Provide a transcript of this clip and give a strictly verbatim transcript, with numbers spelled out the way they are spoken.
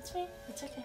That's me. It's okay.